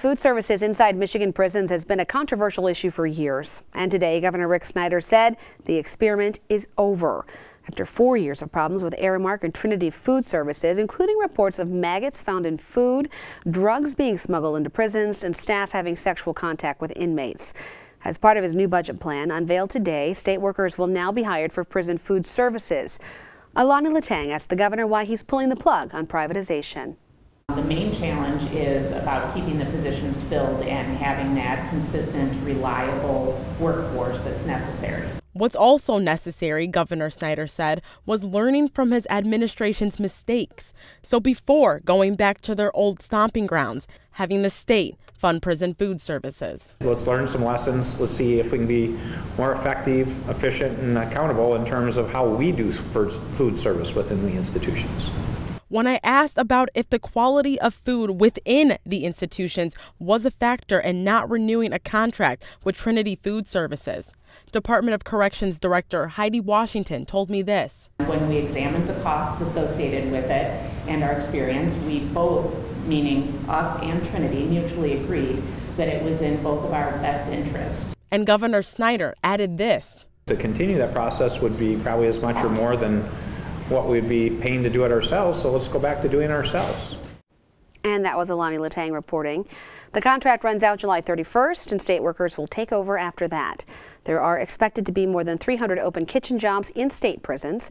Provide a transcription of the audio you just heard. Food services inside Michigan prisons has been a controversial issue for years. And today, Governor Rick Snyder said the experiment is over. After 4 years of problems with Aramark and Trinity Food Services, including reports of maggots found in food, drugs being smuggled into prisons, and staff having sexual contact with inmates. As part of his new budget plan unveiled today, state workers will now be hired for prison food services. Alani Letang asked the governor why he's pulling the plug on privatization. The main challenge is about keeping the positions filled and having that consistent, reliable workforce that's necessary. What's also necessary, Governor Snyder said, was learning from his administration's mistakes. So before going back to their old stomping grounds, having the state fund prison food services. Let's learn some lessons. Let's see if we can be more effective, efficient, and accountable in terms of how we do food service within the institutions. When I asked about if the quality of food within the institutions was a factor in not renewing a contract with Trinity Food Services, Department of Corrections Director Heidi Washington told me this. When we examined the costs associated with it and our experience, we both, meaning us and Trinity, mutually agreed that it was in both of our best interests. And Governor Snyder added this. To continue that process would be probably as much or more than what we'd be paying to do it ourselves, so let's go back to doing it ourselves. And that was Alani Letang reporting. The contract runs out July 31st, and state workers will take over after that. There are expected to be more than 300 open kitchen jobs in state prisons.